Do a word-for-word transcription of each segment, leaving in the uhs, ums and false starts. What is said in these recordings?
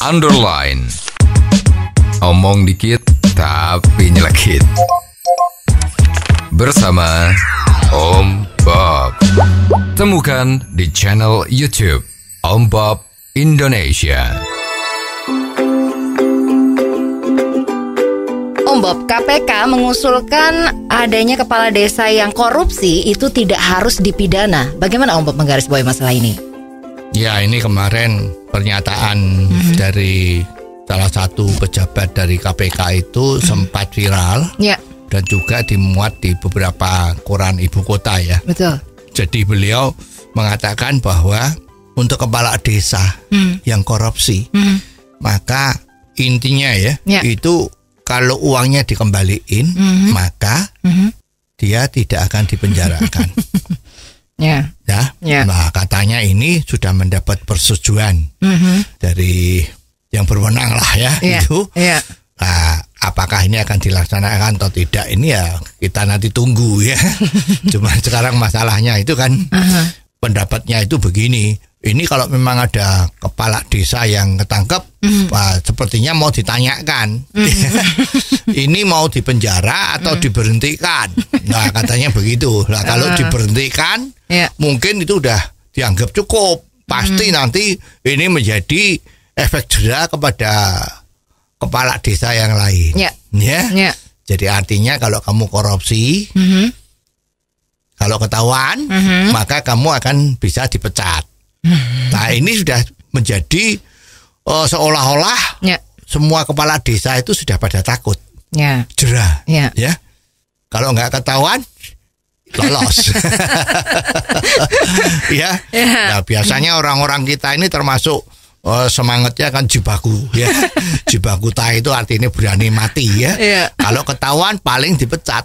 Underline. Omong dikit tapi nyelekit. Bersama Om Bob. Temukan di channel YouTube Om Bob Indonesia. Om Bob, K P K mengusulkan adanya kepala desa yang korupsi itu tidak harus dipidana. Bagaimana Om Bob menggarisbawahi masalah ini? Ya, ini kemarin pernyataan mm-hmm. dari salah satu pejabat dari K P K itu mm-hmm. sempat viral yeah. dan juga dimuat di beberapa koran ibu kota ya. Betul. Jadi beliau mengatakan bahwa untuk kepala desa mm. yang korupsi, mm. maka intinya ya yeah. itu kalau uangnya dikembaliin, mm-hmm. maka mm-hmm. dia tidak akan dipenjarakan. yeah. Ya, yeah. Nah katanya ini sudah mendapat persetujuan mm-hmm. dari yang berwenang lah ya yeah. itu. Yeah. Nah, apakah ini akan dilaksanakan atau tidak ini ya kita nanti tunggu ya. Cuma sekarang masalahnya itu kan uh-huh. pendapatnya itu begini. Ini kalau memang ada kepala desa yang ketangkep, mm. wah, sepertinya mau ditanyakan, mm. ini mau dipenjara atau mm. diberhentikan. Nah katanya begitu. Nah kalau uh. diberhentikan, yeah. mungkin itu udah dianggap cukup. Pasti mm. nanti ini menjadi efek jera kepada kepala desa yang lain. Yeah. Ya. Yeah. Jadi artinya kalau kamu korupsi, mm-hmm. kalau ketahuan, mm-hmm. maka kamu akan bisa dipecat. Nah ini sudah menjadi uh, seolah-olah ya. Semua kepala desa itu sudah pada takut ya. Jerah ya. Ya. Kalau nggak ketahuan lolos. ya. Ya. Nah, biasanya orang-orang kita ini termasuk uh, semangatnya kan jibaku ya. Jibakuta itu artinya berani mati ya, ya. Kalau ketahuan paling dipecat.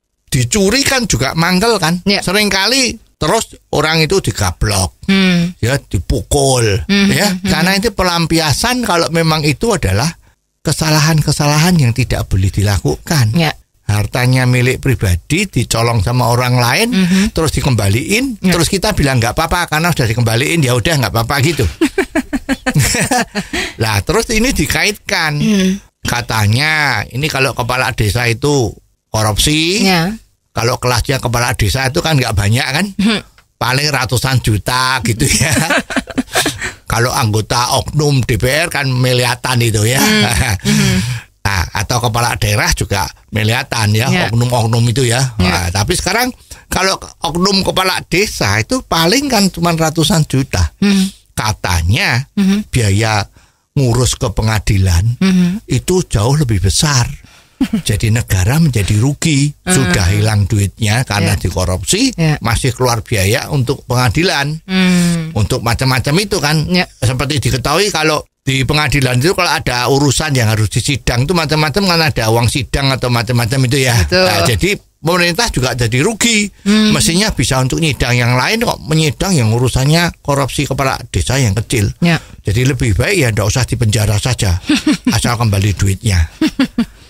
dicuri kan juga mangkel kan, yeah. seringkali. Terus orang itu digablok, hmm. ya dipukul, hmm, ya hmm, karena hmm. itu pelampiasan kalau memang itu adalah kesalahan-kesalahan yang tidak boleh dilakukan. Ya. Hartanya milik pribadi dicolong sama orang lain, hmm. terus dikembaliin, ya. Terus kita bilang nggak apa-apa karena sudah dikembaliin, ya udah nggak apa-apa gitu. Lah terus ini dikaitkan, hmm. katanya ini kalau kepala desa itu korupsi. Ya. Kalau kelasnya kepala desa itu kan nggak banyak kan, hmm. paling ratusan juta gitu ya. Kalau anggota oknum D P R kan miliatan itu ya. Hmm. Nah, atau kepala daerah juga miliatan ya, yeah. oknum-oknum itu ya. Yeah. Nah, tapi sekarang kalau oknum kepala desa itu paling kan cuma ratusan juta. Hmm. Katanya hmm. biaya ngurus ke pengadilan hmm. itu jauh lebih besar. Jadi negara menjadi rugi, uh-huh. sudah hilang duitnya karena yeah. dikorupsi, yeah. masih keluar biaya untuk pengadilan, mm. untuk macam-macam itu kan. Yeah. Seperti diketahui kalau di pengadilan itu kalau ada urusan yang harus disidang itu macam-macam kan ada uang sidang atau macam-macam itu ya. Nah, jadi pemerintah juga jadi rugi, mm. mestinya bisa untuk nyidang yang lain kok menyidang yang urusannya korupsi kepala desa yang kecil. Yeah. Jadi lebih baik ya tidak usah dipenjara saja, asal kembali duitnya.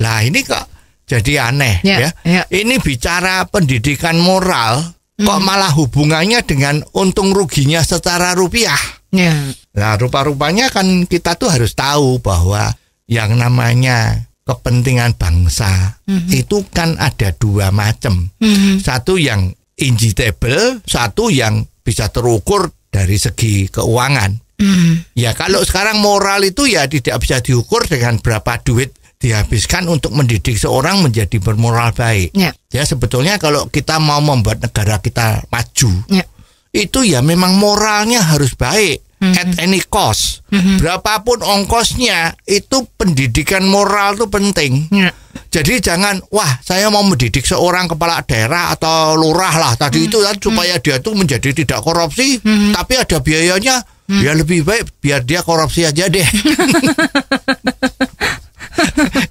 Lah ini kok jadi aneh ya, ya. Ya. Ini bicara pendidikan moral hmm. kok malah hubungannya dengan untung ruginya secara rupiah. Ya. Nah rupa-rupanya kan kita tuh harus tahu bahwa yang namanya kepentingan bangsa hmm. itu kan ada dua macam. Hmm. Satu yang intangible, satu yang bisa terukur dari segi keuangan. Hmm. Ya kalau sekarang moral itu ya tidak bisa diukur dengan berapa duit dihabiskan untuk mendidik seorang menjadi bermoral baik. Ya, ya sebetulnya kalau kita mau membuat negara kita maju, ya. Itu ya memang moralnya harus baik mm-hmm. at any cost, mm-hmm. berapapun ongkosnya itu pendidikan moral itu penting. Ya. Jadi jangan wah saya mau mendidik seorang kepala daerah atau lurah lah tadi mm-hmm. itu kan supaya mm-hmm. dia tuh menjadi tidak korupsi, mm-hmm. tapi ada biayanya, mm-hmm. ya lebih baik biar dia korupsi aja deh.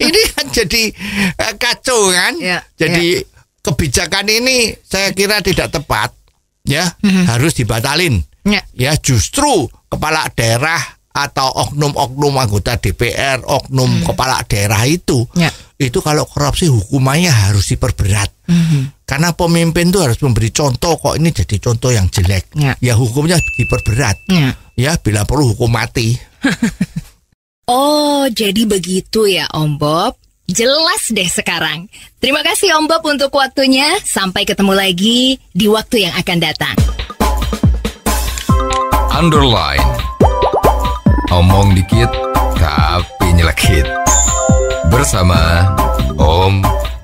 Ini kan jadi jadi eh, kacau kan. Ya, jadi ya. Kebijakan ini saya kira tidak tepat ya, mm-hmm. harus dibatalin. Ya. Ya, justru kepala daerah atau oknum-oknum anggota D P R, oknum hmm. kepala daerah itu, ya. Itu kalau korupsi hukumannya harus diperberat. Hmm. Karena pemimpin itu harus memberi contoh, kok ini jadi contoh yang jelek. Ya, ya hukumnya diperberat. Ya. Ya, bila perlu hukum mati. Oh, jadi begitu ya Om Bob. Jelas deh sekarang. Terima kasih Om Bob untuk waktunya. Sampai ketemu lagi di waktu yang akan datang. Underline. Omong dikit, tapi nyelekit. Bersama Om